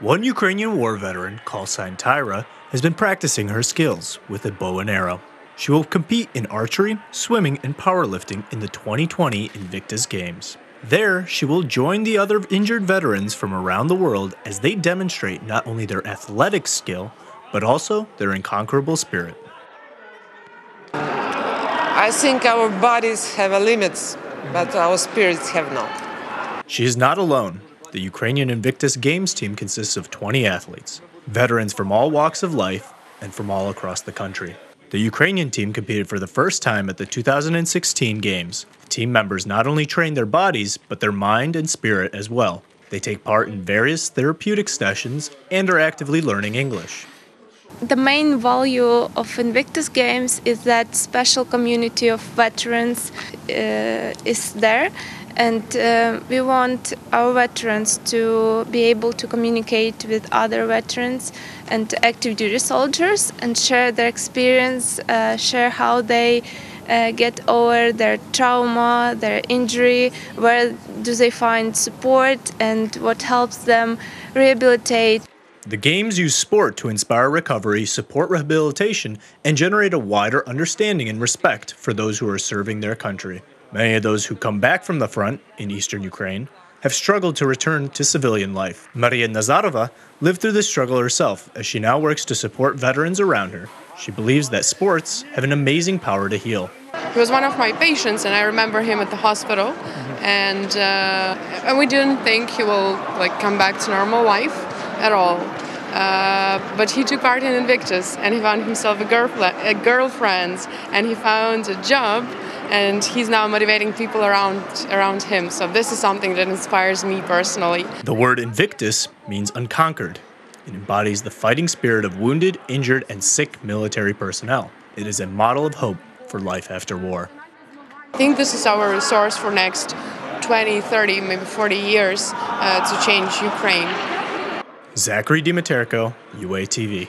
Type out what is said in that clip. One Ukrainian war veteran, call sign Tyra, has been practicing her skills with a bow and arrow. She will compete in archery, swimming, and powerlifting in the 2020 Invictus Games. There, she will join the other injured veterans from around the world as they demonstrate not only their athletic skill, but also their unconquerable spirit. I think our bodies have limits, but our spirits have not. She is not alone. The Ukrainian Invictus Games team consists of 20 athletes, veterans from all walks of life and from all across the country. The Ukrainian team competed for the first time at the 2016 Games. Team members not only train their bodies, but their mind and spirit as well. They take part in various therapeutic sessions and are actively learning English. The main value of Invictus Games is that special community of veterans is there, and we want our veterans to be able to communicate with other veterans and active duty soldiers and share their experience, share how they get over their trauma, their injury, where do they find support and what helps them rehabilitate. The games use sport to inspire recovery, support rehabilitation, and generate a wider understanding and respect for those who are serving their country. Many of those who come back from the front in eastern Ukraine have struggled to return to civilian life. Maria Nazarova lived through this struggle herself as she now works to support veterans around her. She believes that sports have an amazing power to heal. He was one of my patients, and I remember him at the hospital, and we didn't think he will come back to normal life at all, but he took part in Invictus and he found himself a girlfriend and he found a job, and he's now motivating people around him. So this is something that inspires me personally. The word Invictus means unconquered. It embodies the fighting spirit of wounded, injured, and sick military personnel. It is a model of hope for life after war. I think this is our resource for next 20, 30, maybe 40 years to change Ukraine. Zachary DiMaterico, UATV.